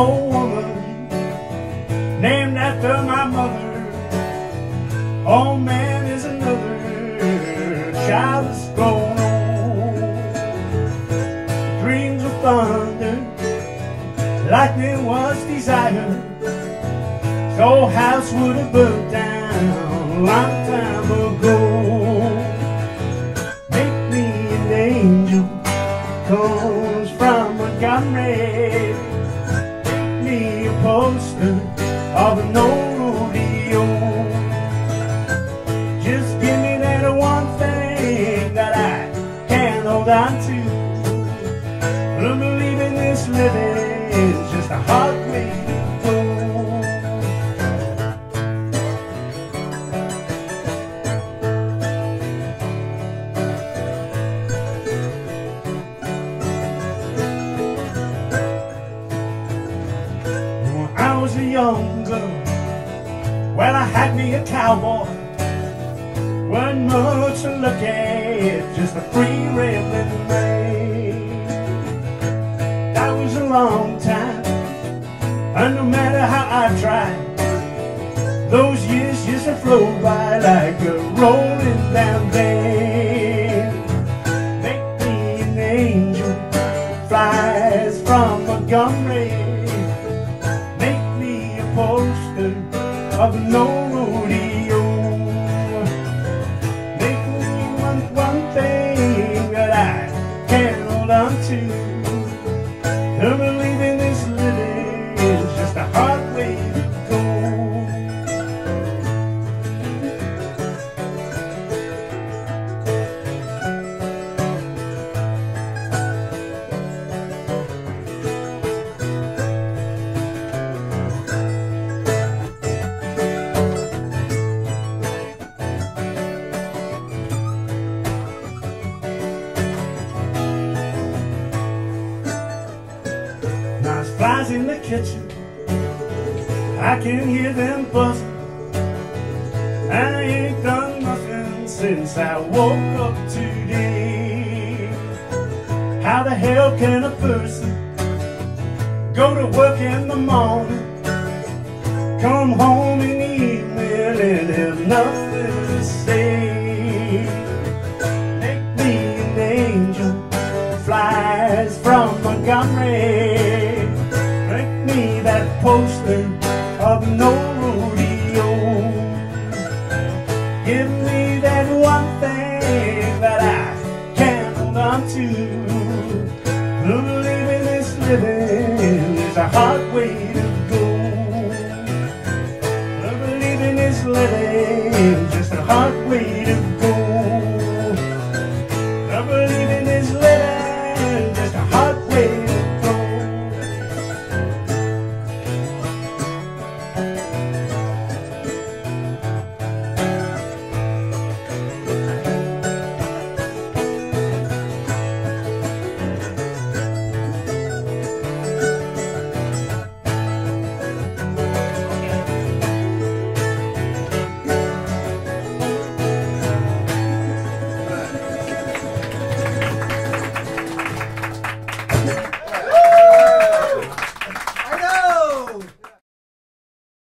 old woman named after my mother. Old man is another child that's grown old. Dreams of thunder, lightning was desire. The old house would have burnt down a long time ago. Make me an angel, comes from Montgomery. Make me a poster of an old rodeo. Just give me that one thing that I can hold on to. Don't believe in this living, it's just a hard way. I was a young girl, well, I had me a cowboy. Wasn't much to look at, just a free reveling man. That was a long time, and no matter how I tried, those years used to flow by like a rolling down band. Make me an angel, flies from Montgomery. Poster of no rodeo. Make me want one thing that I can hold on to. Don't believe in this living, it's just a hard way to go. Flies in the kitchen, I can hear them buzzing. I ain't done nothing since I woke up today. How the hell can a person go to work in the morning, come home in the evening and have nothing to say? Make me an angel, flies from Montgomery. That poster of no rodeo. Give me that one thing that I can hold on to. Don't believe in this living, it's a hard way to go. Don't believe in this living, just a hard way to go.